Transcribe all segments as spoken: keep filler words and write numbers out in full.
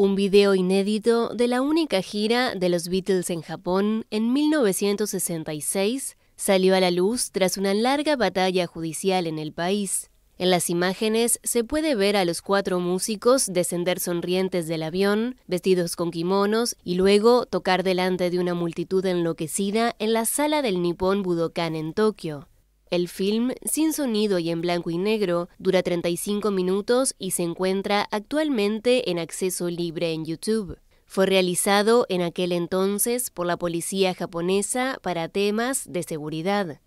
un video inédito de la única gira de los Beatles en Japón en mil novecientos sesenta y seis salió a la luz tras una larga batalla judicial en el país. En las imágenes se puede ver a los cuatro músicos descender sonrientes del avión, vestidos con kimonos, y luego tocar delante de una multitud enloquecida en la sala del Nippon Budokan en Tokio. El film, sin sonido y en blanco y negro, dura treinta y cinco minutos y se encuentra actualmente en acceso libre en YouTube. Fue realizado en aquel entonces por la policía japonesa para temas de seguridad.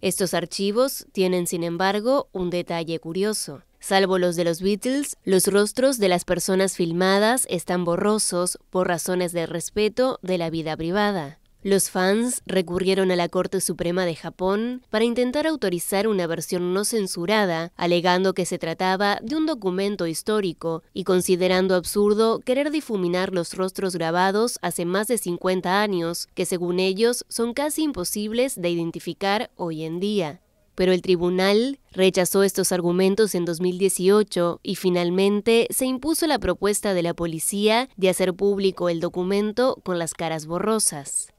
Estos archivos tienen, sin embargo, un detalle curioso. Salvo los de los Beatles, los rostros de las personas filmadas están borrosos por razones de respeto de la vida privada. Los fans recurrieron a la Corte Suprema de Japón para intentar autorizar una versión no censurada, alegando que se trataba de un documento histórico y considerando absurdo querer difuminar los rostros grabados hace más de cincuenta años, que según ellos son casi imposibles de identificar hoy en día. Pero el tribunal rechazó estos argumentos en dos mil dieciocho y finalmente se impuso la propuesta de la policía de hacer público el documento con las caras borrosas.